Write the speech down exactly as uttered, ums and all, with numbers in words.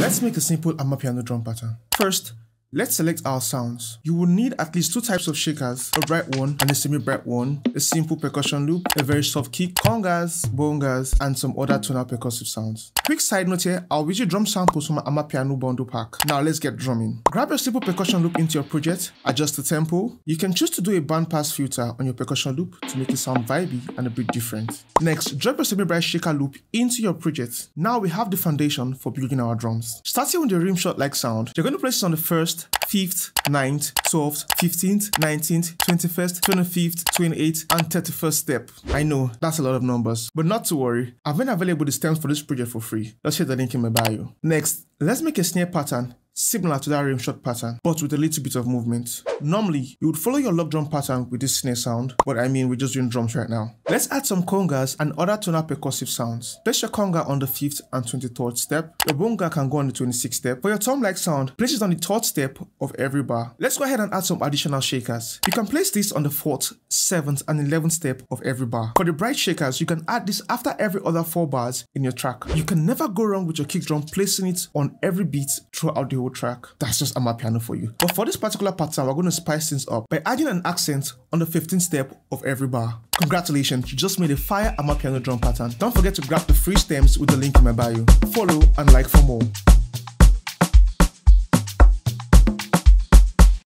Let's make a simple Amapiano drum pattern. First, let's select our sounds. You will need at least two types of shakers, a bright one and a semi-bright one, a simple percussion loop, a very soft kick, congas, bongas, and some other tonal percussive sounds. Quick side note here, I'll video drum samples from my Amapiano Bundle Pack. Now let's get drumming. Grab your simple percussion loop into your project, adjust the tempo. You can choose to do a bandpass filter on your percussion loop to make it sound vibey and a bit different. Next, drop your semi-bright shaker loop into your project. Now we have the foundation for building our drums. Starting with the rimshot-like sound, you're going to place it on the first, fifth, ninth, twelfth, fifteenth, nineteenth, twenty-first, twenty-fifth, twenty-eighth, and thirty-first step. I know, that's a lot of numbers, but not to worry. I've been available the stems for this project for free. Let's hit the link in my bio. Next, let's make a snare pattern similar to that rimshot pattern, but with a little bit of movement. Normally, you would follow your log drum pattern with this snare sound, but I mean, we're just doing drums right now. Let's add some congas and other tonal percussive sounds. Place your conga on the fifth and twenty-third step. Your bonga can go on the twenty-sixth step. For your tom-like sound, place it on the third step of every bar. Let's go ahead and add some additional shakers. You can place this on the fourth, seventh, and eleventh step of every bar. For the bright shakers, you can add this after every other four bars in your track. You can never go wrong with your kick drum placing it on every beat throughout the whole track. That's just Amapiano for you. But for this particular pattern, we're going to spice things up by adding an accent on the fifteenth step of every bar. Congratulations, you just made a fire Amapiano drum pattern. Don't forget to grab the free stems with the link in my bio. Follow and like for more.